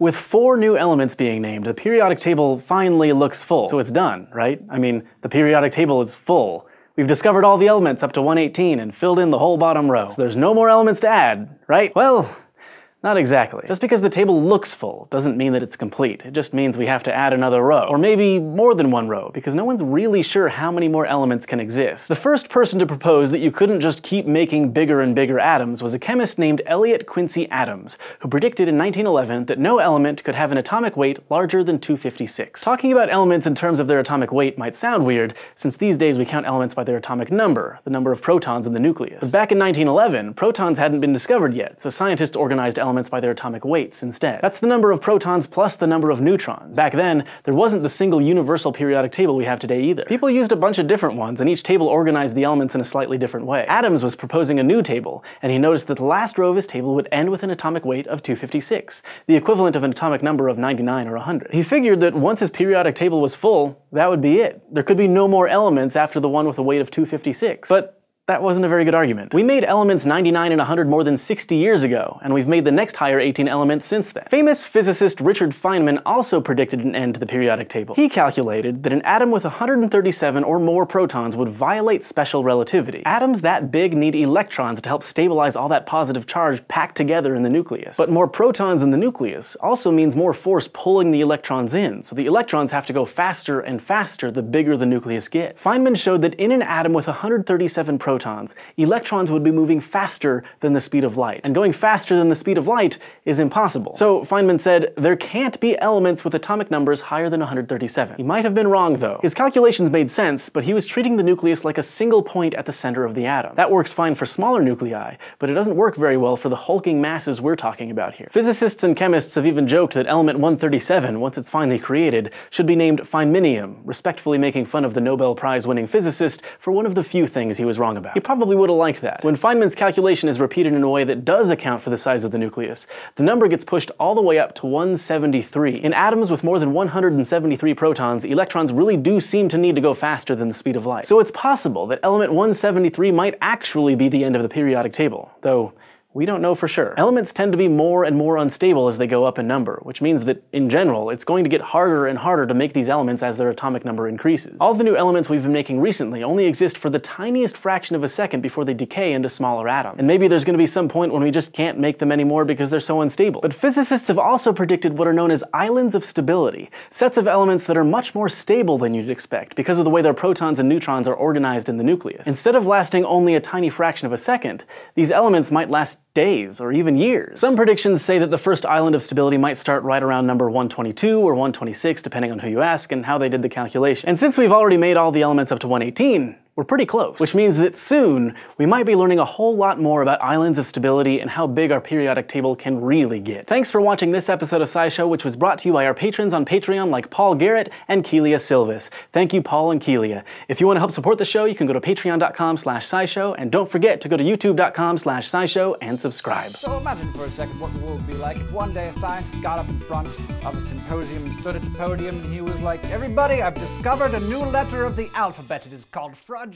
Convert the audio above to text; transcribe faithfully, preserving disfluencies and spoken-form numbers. With four new elements being named, the periodic table finally looks full. So it's done, right? I mean, the periodic table is full. We've discovered all the elements up to one eighteen and filled in the whole bottom row. So there's no more elements to add, right? Well, not exactly. Just because the table looks full doesn't mean that it's complete. It just means we have to add another row, or maybe more than one row, because no one's really sure how many more elements can exist. The first person to propose that you couldn't just keep making bigger and bigger atoms was a chemist named Elliot Quincy Adams, who predicted in nineteen eleven that no element could have an atomic weight larger than two fifty-six. Talking about elements in terms of their atomic weight might sound weird, since these days we count elements by their atomic number, the number of protons in the nucleus. But back in nineteen eleven, protons hadn't been discovered yet, so scientists organized elements by their atomic weights instead. That's the number of protons plus the number of neutrons. Back then, there wasn't the single universal periodic table we have today either. People used a bunch of different ones, and each table organized the elements in a slightly different way. Adams was proposing a new table, and he noticed that the last row of his table would end with an atomic weight of two fifty-six, the equivalent of an atomic number of ninety-nine or one hundred. He figured that once his periodic table was full, that would be it. There could be no more elements after the one with a weight of two fifty-six. But that wasn't a very good argument. We made elements ninety-nine and one hundred more than sixty years ago, and we've made the next higher eighteen elements since then. Famous physicist Richard Feynman also predicted an end to the periodic table. He calculated that an atom with one hundred thirty-seven or more protons would violate special relativity. Atoms that big need electrons to help stabilize all that positive charge packed together in the nucleus. But more protons in the nucleus also means more force pulling the electrons in, so the electrons have to go faster and faster the bigger the nucleus gets. Feynman showed that in an atom with one hundred thirty-seven protons, Protons, electrons would be moving faster than the speed of light. And going faster than the speed of light is impossible. So Feynman said, there can't be elements with atomic numbers higher than one hundred thirty-seven. He might have been wrong, though. His calculations made sense, but he was treating the nucleus like a single point at the center of the atom. That works fine for smaller nuclei, but it doesn't work very well for the hulking masses we're talking about here. Physicists and chemists have even joked that element one thirty-seven, once it's finally created, should be named Feynmanium, respectfully making fun of the Nobel Prize-winning physicist for one of the few things he was wrong about. He probably would have liked that. When Feynman's calculation is repeated in a way that does account for the size of the nucleus, the number gets pushed all the way up to one seventy-three. In atoms with more than one hundred seventy-three protons, electrons really do seem to need to go faster than the speed of light. So it's possible that element one seventy-three might actually be the end of the periodic table, though we don't know for sure. Elements tend to be more and more unstable as they go up in number, which means that, in general, it's going to get harder and harder to make these elements as their atomic number increases. All the new elements we've been making recently only exist for the tiniest fraction of a second before they decay into smaller atoms. And maybe there's going to be some point when we just can't make them anymore because they're so unstable. But physicists have also predicted what are known as islands of stability, sets of elements that are much more stable than you'd expect because of the way their protons and neutrons are organized in the nucleus. Instead of lasting only a tiny fraction of a second, these elements might last days or even years. Some predictions say that the first island of stability might start right around number one twenty-two or one twenty-six, depending on who you ask and how they did the calculation. And since we've already made all the elements up to one eighteen, we're pretty close. Which means that soon, we might be learning a whole lot more about islands of stability and how big our periodic table can really get. Thanks for watching this episode of SciShow, which was brought to you by our patrons on Patreon like Paul Garrett and Kelia Silvis. Thank you, Paul and Kelia. If you want to help support the show, you can go to patreon dot com slash scishow, and don't forget to go to youtube dot com slash scishow and subscribe. So imagine for a second what the world would be like if one day a scientist got up in front of a symposium and stood at the podium and he was like, everybody, I've discovered a new letter of the alphabet. It is called fudge.